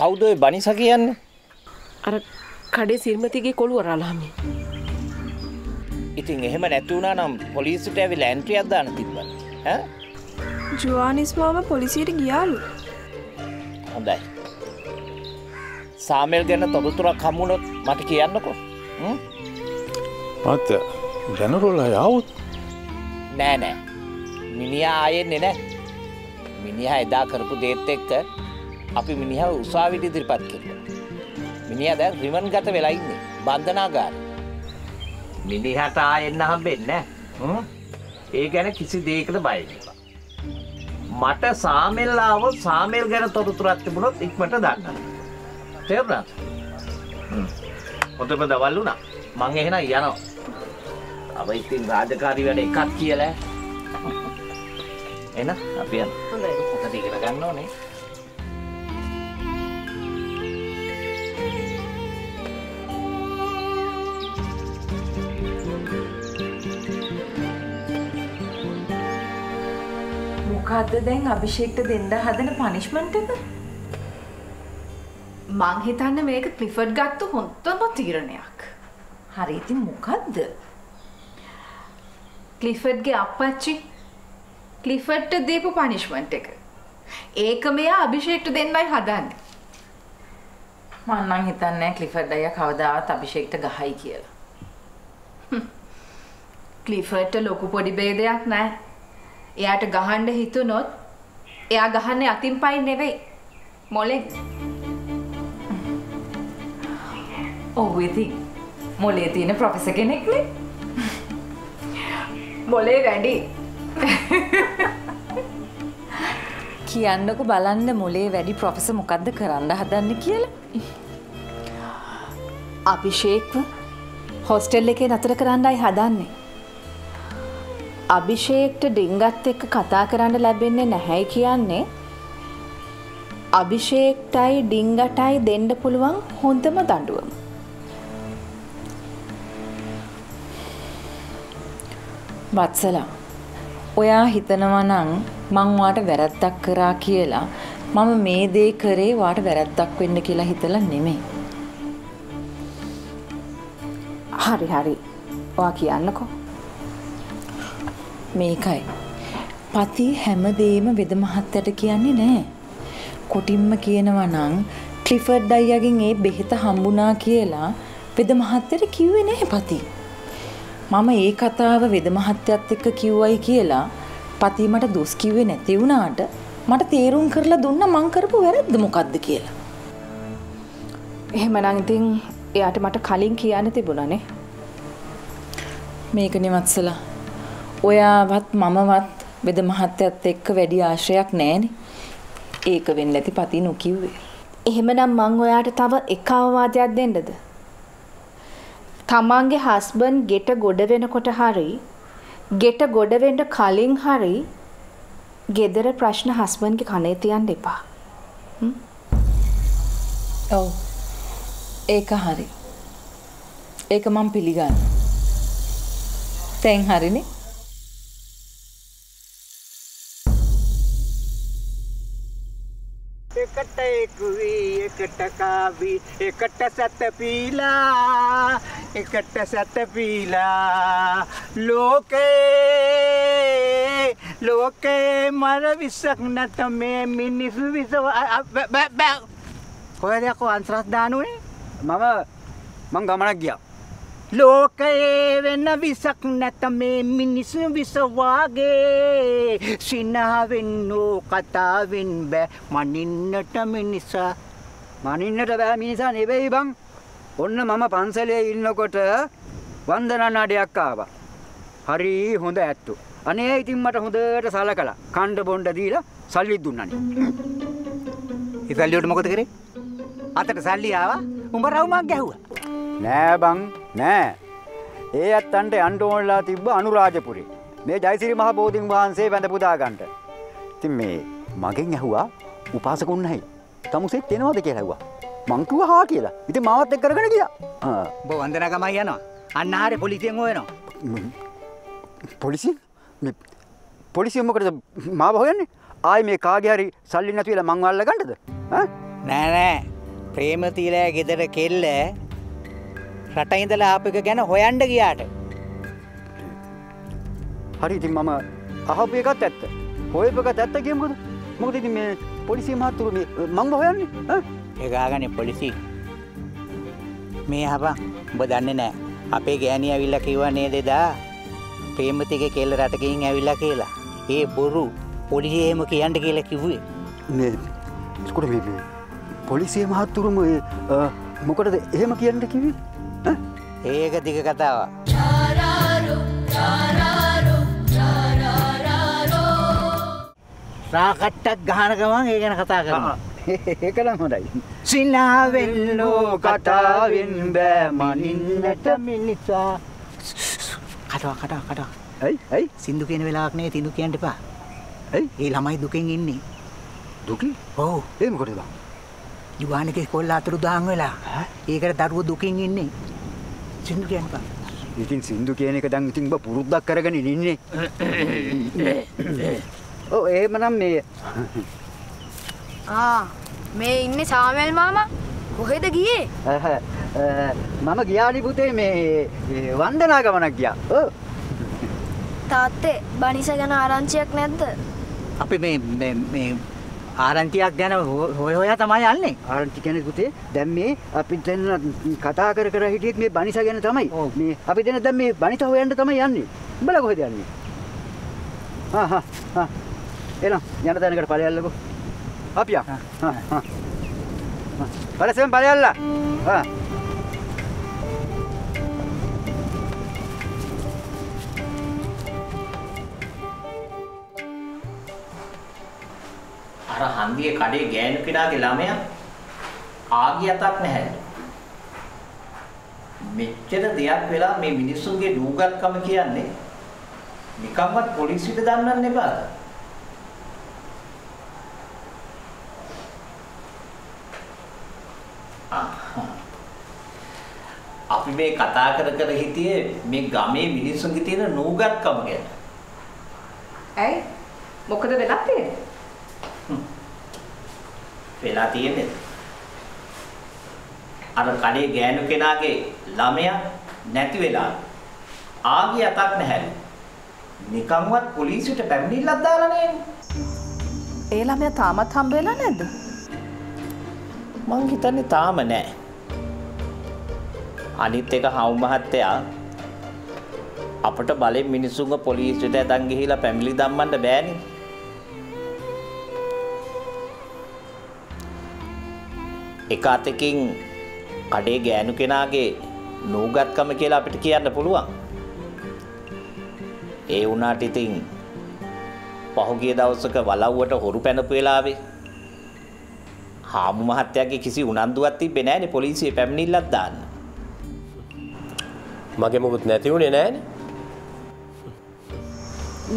කවුද ඔය බනිසා කියන්නේ? අර කඩේ සිල්මතිගේ කොළුවරාලාමි. ඉතින් එහෙම නැති වුණා නම් පොලිසියට ඇවිල්ලා ඇන්ට්‍රියක් දාන්න තිබ්බා. ඈ? ජුවානිස් මාව පොලිසියට ගියාලු. හොඳයි. සාමෙල් ගැන තොරතුරක් හමුනොත් මට කියන්නකෝ. හ්ම්? පාත ජනරෝලා යාවුත් නෑ නෑ. මිනිහා ආයෙන්නේ නෑ. මිනිහා එදා කරපු දේත් එක්ක අපි මිනිහව උසාවියට ඉදිරිපත් කළා. මිනිහා දැන් රිමන්ගත වෙලා ඉන්නේ බන්ධනාගාරේ. මිනිහට ආයෙන්න හම්බෙන්නේ නැහැ. ඒ ගැන කිසි දෙයකට බය වෙන්න. මට සාමෙල් ආවොත් සාමෙල් ගැන තොරතුරක් තිබුණොත් ඉක්මනට දාන්න. තේරුණාද? ඔතන දවල් වුණා. මං එහෙනම් යනවා. අපි ඉතින් රාජකාරී වැඩ එකක් කියලා එන අපි යන්න. හොඳයි. ඔතන ඉගෙන ගන්න ඕනේ. මොකද්ද දැන් අභිෂේක්ට දෙන්න හදන පනිෂ්මන්ට් එක? මං හිතන්නේ මේක ක්ලිෆර්ඩ් ගත්ත හොඳම තීරණයක්. හරි ඉතින් මොකද්ද? ක්ලිෆර්ඩ්ගේ අප්පච්චි ක්ලිෆර්ඩ්ට දීපු පනිෂ්මන්ට් එක. ඒක මෙයා අභිෂේක්ට දෙන්නයි හදන්නේ. මම නම් හිතන්නේ ක්ලිෆර්ඩ් අයියා කවදාවත් අභිෂේක්ට ගහයි කියලා. ක්ලිෆර්ඩ්ට ලොකු පොඩි ભેදයක් නැහැ. එයාට ගහන්න හිතුනොත් එයා ගහන්නේ අතින් පයින් නෙවෙයි. මොලේ. ඔව් ඉතින් මොලේ තියෙන ප්‍රොෆෙසර් කෙනෙක්නේ. මොලේ වැඩි. කියන්නකො බලන්න මොලේ වැඩි ප්‍රොෆෙසර් මොකද්ද කරන්න හදන්නේ කියලා. අභිෂේක්ව හොස්ටල් එකේ නතර කරන්නයි හදන්නේ. අභිෂේක්ට ඩිංගත් එක්ක කතා කරන්න ලැබෙන්නේ නැහැයි කියන්නේ අභිෂේක්ටයි ඩිංගටයි දෙන්න පුළුවන් හොඳම දඬුවම. වත්සලා ඔයා හිතනවා නම් මං වාට වැරද්දක් කරා කියලා මම මේ දේ කරේ වාට වැරද්දක් වෙන්න කියලා හිතලා නෙමෙයි. හරි හරි. ඔයා කියන්නකෝ. මේකයි. පති හැමදේම වෙද මහත්තයට කියන්නේ නෑ. කොටින්ම කියනවා නම් ක්ලිෆර්ඩ් අයියාගෙන් ඒ බෙහෙත හම්බුණා කියලා වෙද මහත්තයට කිව්වේ නෑ පති. මම ඒ කතාව වෙද මහත්තයත් එක්ක කිව්වයි කියලා පති මට දොස් කිව්වේ නැති වුණාට මට තේරුම් කරලා දුන්න මං කරපු වැරද්ද මොකද්ද කියලා. එහෙමනම් ඉතින් එයාට මට කලින් කියන්න තිබුණානේ. මේක නෙවත්සලා. ඔයාවත් මමවත් වෙද මහත්තයත් එක්ක වැඩි ආශ්‍රයක් නැහැනේ. ඒක වෙන්න ඇති පති නොකිව්වේ. එහෙමනම් මං ඔයාට තව එක අවවාදයක් දෙන්නද? තමන්ගේ හස්බන්ඩ් ගෙට ගොඩ වෙනකොට හරි ගෙට ගොඩ වෙන්න කලින් හරි ගෙදර ප්‍රශ්න හස්බන්ඩ්ගේ කනේ තියන්න එපා. ඔව්. ඒක හරි. ඒක මම පිළිගන්නවා. දැන් හරිනේ. එකට එකුයි එකට කාවි එකට සත පීලා එකට සත පීලා ලෝකේ ලෝකේ මර විසක් නැත මේ මිනිස් විසව කොහෙද යකෝ අන්තරස් දානුනේ මම ගමනක් ගියා ලෝකයේ වෙන විසක් නැත මේ මිනිස් විස වාගේ සිනහවෙන් නෝ කතාවෙන් බෑ මනින්නට බෑ මිනිසා නෙවෙයි බං. ඔන්න මම පන්සලේ ඉන්නකොට වන්දනා නඩයක් ආවා. හරි හොඳ ඇත්තෝ. අනේ ඉතින් මට හොඳට සලකලා කණ්ඩ බොණ්ඩ දීලා සල්ලි දුන්නනේ. ඒ සල්ලියට මොකද කරේ? අතට සල්ලි ආවා උඹ රවුමක් ගැහුවා. නෑ බං නෑ. ඒ ඇත්තන්ට යන්න ඕනලා තිබ්බ අනුරාධපුරේ මේ ජයසිරි මහ බෝධින් වහන්සේ වැඳ පුදා ගන්නට. ඉතින් මේ මගෙන් ඇහුවා උපාසකුන් නැහැ. තමුසෙත් එනවද කියලා ඇහුවා. මං කිව්වා හා කියලා. ඉතින් මාවත් එක්ක කරගෙන ගියා. ඔබ වන්දනා ගමයි යනවා. අන්න ආරේ පොලිසියෙන් හොයනවා. පොලිසිය? මේ පොලිසිය මොකටද මාව හොයන්නේ? ආයි මේ කාගේ හරි සල්ලි නැති වෙලා මං අල්ල ගන්නද? ඈ නෑ ප්‍රේම තීරය ගෙදර කෙල්ල රට ඉඳලා ආපු එක ගැන හොයන්න ගියාට. හරි ඉතින් මම අහපු එකත් ඇත්ත. හොයපුවකත් ඇත්ත කියමුකද? මොකද ඉතින් මේ පොලිසිය මහතුරු මේ මම හොයන්නේ ඈ? ඒ ගාගනේ පොලිසිය. මේ ආපන් ඔබ දන්නේ නෑ. අපේ ගෑණිය ඇවිල්ලා කිව්වා නේද එදා ප්‍රේමතිගේ කෙල්ල රට ගිහින් ඇවිල්ලා කියලා. ඒ බොරු පොලිසිය එහෙම කියන්න කියලා කිව්වේ. මේ ස්කුඩ මේ පොලිසිය මහත්තුරුම මොකටද එහෙම කියන්න කිව්වේ ඈ? ඒක දිග කතාවක්. සාකච්ඡාක් ගහන ගමන් ඒ ගැන කතා කරනවා. ඒක නම් හොඳයි. සිනාවෙල්ලෝ කතාවෙන් බෑ මනින්නට මිනිසා. කඩව. ඇයි? සින්දු කියන වෙලාවක් නේ තින්දු කියන්න එපා. ඇයි? ඒ ළමයි දුකෙන් ඉන්නේ. දුකේ? ඔව්. ඒ මොකටද? युवान के कोल आतुर दांग वेला एक र दारू दुकिंग इन्ने सिंधु के अनपा इतिन सिंधु के ने कदांग इतिन ब पुरुद्दा करगन इन्ने ओ ए मनम मे आ मे इन्ने सामेल मामा කොහෙද ගියේ? මම ගියානි පුතේ මේ වන්දනා ගමනක් ගියා. ඔව් තාත්තේ බනිස ගැන ආරංචියක් නැද්ද? අපි මේ ආරන්තියක් ගැන හොය හොයා තමයි යන්නේ. ආරන්ති කියන්නේ පුතේ දැන් මේ අපි දැන් කතා කර හිටියෙත් මේ බනිස ගැන තමයි. මේ අපි දැන් මේ බනිත හොයන්න තමයි යන්නේ. උඹලා කොහෙද යන්නේ? හා එළම් යන තැනකට ඵලයල්ලකෝ. අපි ආ. හා. ඵලයෙන් ඵලයල්ලා. හා. හන්දියේ කඩේ ගෑනු කෙනාගේ ළමයා ආගියතක් නැහැ. මෙච්චර දෙයක් වෙලා මේ මිනිස්සුන්ගේ දූගත්කම කියන්නේ නිකම්වත් පොලිසියට දන්නන්න එපාද? අපි මේ කතා කර හිටියේ මේ ගමේ මිනිස්සුන්ගේ තියෙන නූගත්කම ගැන. ඇයි? මොකද වෙලා තියෙන්නේ? වෙලා තියෙන්නේ අර කඩේ ගෑනු කෙනාගේ ළමයා නැති වෙලා ආගිය අතක් නැහැලු. නිකම්වත් පොලිසියට පැමිණිල්ලක් දාලා නෑනේ. ඒ ළමයා තාමත් හම්බ වෙලා නැද්ද? මං හිතන්නේ තාම නෑ. අනිත් එක හවු මහත්තයා අපිට බලෙන් මිනිසුන්ව පොලිසියට ඇදන් ගිහිලා පැමිණිලි දම්මන්න බෑනේ. එක අතකින් කඩේ ගෑනු කෙනාගේ නූගත්කම කියලා අපිට කියන්න පුළුවන්. ඒ වුණාට ඉතින් පහුගිය දවසක වලව්වට හොරු පැනපු වෙලාවේ හාමු මහත්තයාගේ කිසි උනන්දුවක් තිබ්බේ නැහැනේ පොලිසිය පැමිණිල්ලක් දාන්න. මගේ මොකුත් නැති වුණේ නැහැනේ.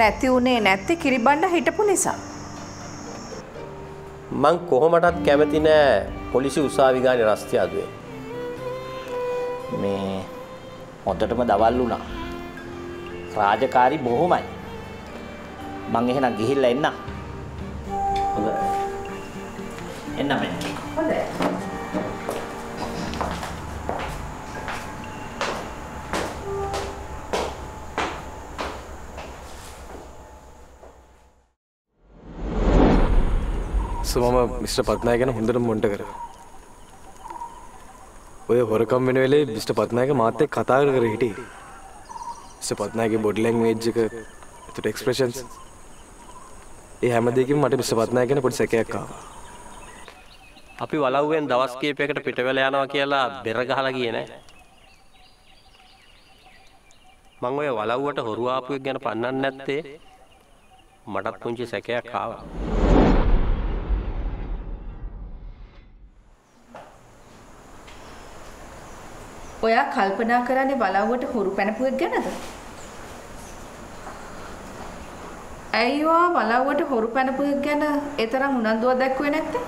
නැති වුණේ නැත්තේ කිරිබණ්ඩ හිටපු නිසා. මං කොහොමටත් කැමති නෑ පොලිසි උසාවි ගානේ රස්තියාදුවේ. මේ හොඳටම දවල් වුණා. රාජකාරි බොහොමයි. මං එහෙනම් ගිහිල්ලා එන්න. හොඳයි. එන්න මම. හොඳයි. මම මිස්ටර් පත්නායක ගැන හොඳටම මොනිටර් කරනවා. ඔය හොරකම් වෙන වෙලේ මිස්ටර් පත්නායක මාත් එක්ක කතා කර හිටියේ. මිස්ටර් පත්නායකගේ බොඩි ලැන්ග්වේජ් එක, ඒකට එක්ස්ප්‍රෙෂන්ස්. ඒ හැම දෙයකින්ම මට මිස්ටර් පත්නායක ගැන පොඩි සැකයක් ආවා. අපි වලව්වෙන් දවස් කීපයකට පිටවෙලා යනවා කියලා බෙර ගහලා ගියේ නෑ. මම ඔය වලව්වට හොරු ආපුවෙක් ගැන පන්නන්න නැත්තේ මටත් පුංචි සැකයක් ආවා. ඔයා කල්පනා කරන්නේ බලවුවට හොරු පැනපුවෙක් ගැනද? අයියෝ බලවුවට හොරු පැනපුවෙක් ගැන ඒ තරම් උනන්දුවක් දක්වුවේ නැත්තේ?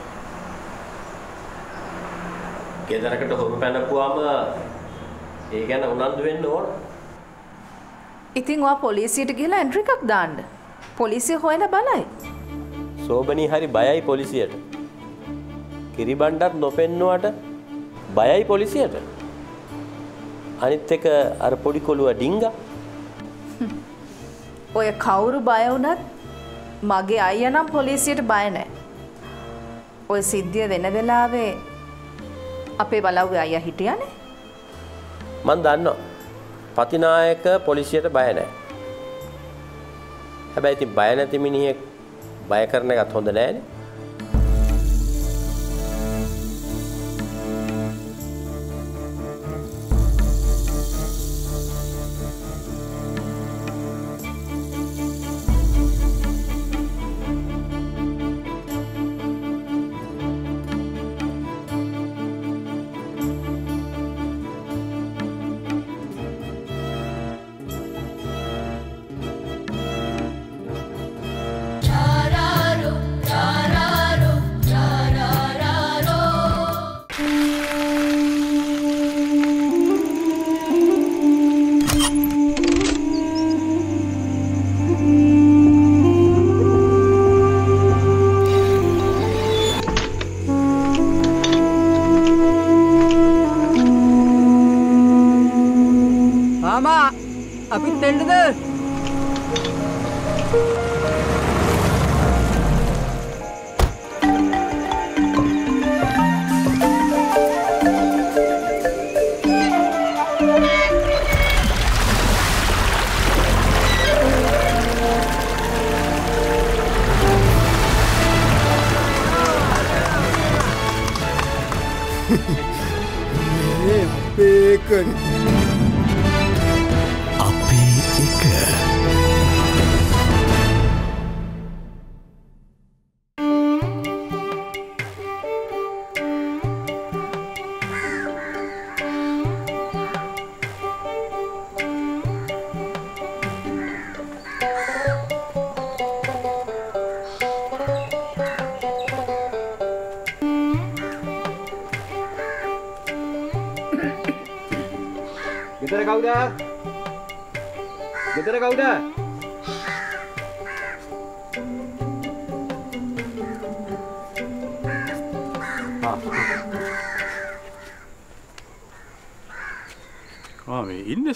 ගෙදරකට හොරු පැනපුවාම ඒ ගැන උනන්දු වෙන්න ඕන. ඉතින් ඔයා පොලිසියට ගිහලා එන්ට්‍රි එකක් දාන්න. පොලිසිය හොයලා බලයි. සෝබනී හරි බයයි පොලිසියට. කිරිබණ්ඩක් නොපෙන්නුවට බයයි පොලිසියට. අනිත් එක අර පොඩි කොළුවා ඩිංගා. ඔය කවුරු බය වුණත් මගේ අයියා නම් පොලිසියට බය නැහැ. ඔය සිද්ධිය වෙන වෙලාවේ අපේ බලව්වේ අයියා හිටියානේ. මන් දන්නවා. පතිනායක පොලිසියට බය නැහැ. හැබැයි ඉතින් බය නැති මිනිහෙක් බය කරන එකත් හොඳ නැහැ.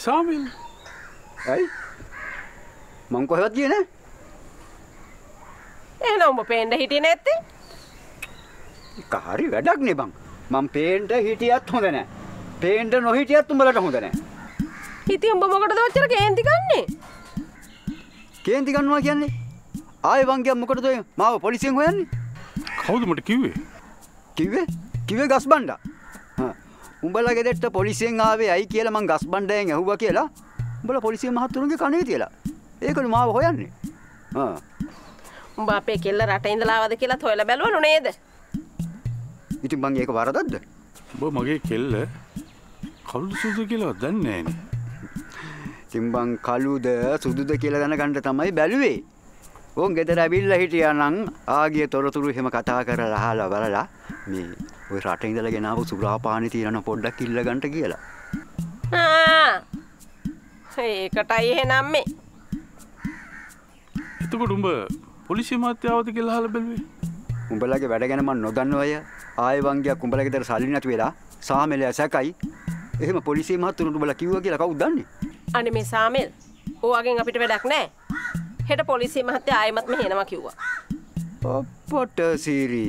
සාමිල් ඇයි මං කොහෙවත් ගියේ නෑ එහෙනම් උඹ පේන්න හිටියේ නැත්තේ ඒක හරි වැඩක් නේ බං මං පේන්න හිටියත් හොඳ නෑ පේන්න නොහිටියත් උඹලට හොඳ නෑ ඉතින් උඹ මොකටද ඔච්චර කේන්ති ගන්නවා කියන්නේ ආයේ බං ගියා මොකටද ඔය මාව පොලිසියෙන් හොයන්නේ කවුද මට කිව්වේ ගස් බණ්ඩා උඹලා ගෙදරට පොලිසියෙන් ආවේ ඇයි කියලා මං ගස් බණ්ඩයෙන් ඇහුවා කියලා. උඹලා පොලිසිය මහත්තුරුන්ගේ කණේ තියලා. ඒකනේ මාව හොයන්නේ. ආ. උඹ අපේ කෙල්ල රට ඉඳලා ආවද කියලා හොයලා බැලුවනු නේද? ඉතින් මං ඒක වරදක්ද? උඹ මගේ කෙල්ල කළුද සුදුද කියලා දන්නේ නැහැ. ඉතින් මං කළුද සුදුද කියලා දැනගන්න තමයි බැලුවේ. ඕන් ගෙදර ඇවිල්ලා හිටියා නම් ආගිය තොරතුරු එහෙම කතා කරලා අහලා බලලා මේ ඔය රටේ ඉඳලා ගෙනාව සුරාපානි තියන පොඩ්ඩක් ඉල්ල ගන්නට කියලා. ආ. ඒකටයි එහෙනම් මේ. එතකොට උඹ පොලිසිය මාත්‍යාවද කියලා අහලා බැලුවේ. උඹලගේ වැඩ ගැන මම නොදන්න අය ආයේ වංගියක් උඹලගේ දර සල්ලි නැති වෙලා සාමෙල ඇසකයි. එහෙම පොලිසිය මහතුරුන්ට උඹලා කිව්වා කියලා කවුද දන්නේ? අනේ මේ සාමෙල්. ඔයාගෙන් අපිට වැඩක් නැහැ. හෙට පොලිසිය මහත්තයා ආයෙමත් මෙහෙ එනවා කිව්වා. ඔප්පොට සීරි.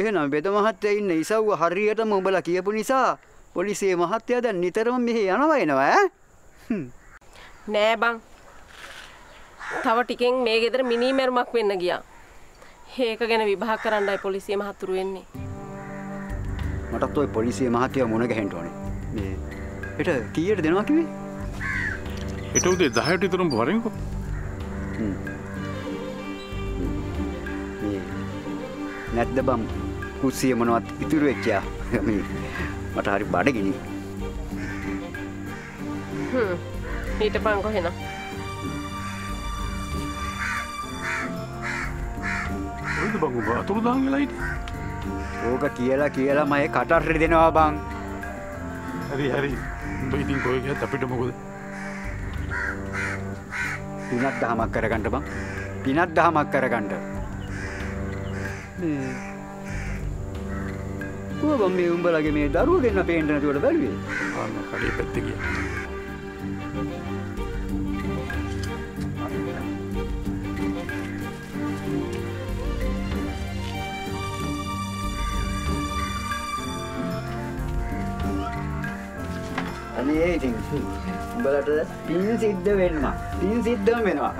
එහෙනම් බෙද මහත්තයා ඉන්න ඉසව්ව හරියටම උඹලා කියපු නිසා පොලිසිය මහත්තයා දැන් නිතරම මෙහෙ යනවා එනවා ඈ නෑ බං තව ටිකෙන් මේ ගෙදර මිනි මරුමක් වෙන්න ගියා ඒක ගැන විභාග කරන්නයි පොලිසිය මහතුරු වෙන්නේ මටත් ඔය පොලිසිය මහත්තයා මොන ගහන්න ඕනේ මේ හෙට කීයට දෙනවා කිව්වේ හෙට උදේ 10ට විතරම වරෙන්කෝ නැද්ද බම් කුස්සිය මොනවත් ඉතුරු වෙච්චා මේ මට හරි බඩගිනි හිටපන් කොහෙන ඔයිද බං ඔබ අතුරු දාන් වෙලා හිටියේ ඕක කියලා මම ඒ කටහරි දෙනවා බං හරි උඹ ඉතින් කොහෙ ගියත් අපිට මොකද පිනක් දහමක් කරගන්න මේ ඔබ මේ උඹලගේ මේ දරුව ගෙන්න පේන්න නැතුවට බැලුවේ. ආ මම කඩේ පැත්තේ ගියා. අනේටින් උඹලට පින් සිද්ධ වෙනවා. පින් සිද්ධම වෙනවා.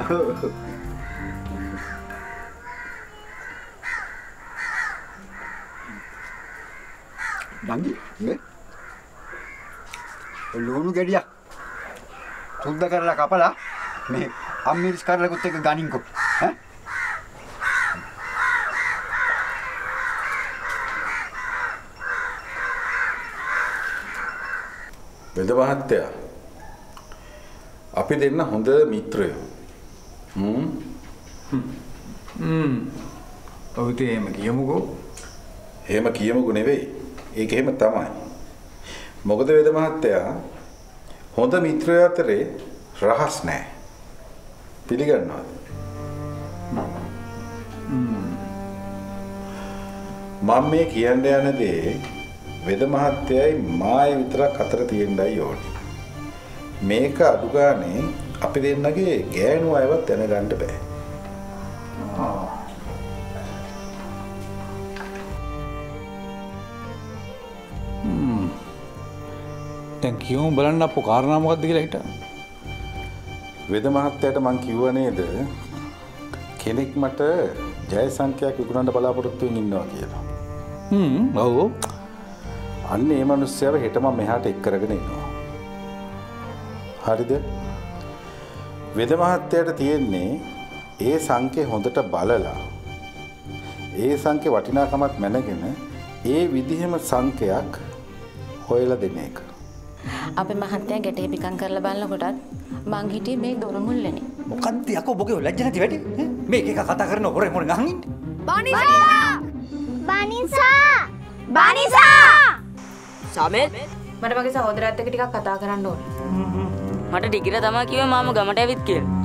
දඟි නේ. ලෝණු ගෙඩියක් සුද්ධ කරලා කපලා මේ අම්මිරිස් කරලකුත් එක ගනින්කො. ඈ वेद महत्या අපි දෙන්න හොඳ මිත්‍රයෝ ඔවිත එහෙම කියමුකෝ නෙවෙයි ඒක එහෙම තමයි මොකද වේද මහත්තයා හොඳ මිත්‍රයෝ අතරේ රහස් නැහැ පිළිගන්නවද මම මේ කියන්න යන දේ वेद महत्याय माय वितर कतर तीयंडई ओनी मेक अडुगाने අපි දෙන්නගේ ගෑනු අයවත් දැනගන්න බෑ දැන් කියමු බලන්න අපෝ කාරණා මොකක්ද කියලා හිටා වෙද මහත්තයාට මං කිව්වා නේද කෙනෙක් මට ජය සංඛ්‍යාවක් විකුණන්න බලාපොරොත්තු වෙමින් ඉන්නවා කියලා ඔව් අන්න මේ මිනිස්සයව හෙටම මෙහාට එක් කරගෙන එනවා. හරිද? වෙද මහත්තයාට තියෙන්නේ ඒ සංකේ හොඳට බලලා ඒ සංකේ වටිනාකමක් මැනගෙන ඒ විදිහම සංකයක් හොයලා දෙන එක. අපේ මහත්තයා ගැටේ පිකම් කරලා බලනකොටත් මං හිතේ මේ දොර මුල්ලනේ. මොකක්ද යකෝ බොකෝ ලැජ්ජ නැති වැඩේ? මේක එක කතා කරන හොරේ මොන ගහන් ඉන්නේ? බනිසා සමෙත් මට මගේ සහෝදරයත් එක්ක ටිකක් කතා කරන්න ඕනේ. මට ඩිගිර තමා කිව්වේ මාම ගමට ඇවිත් කියලා.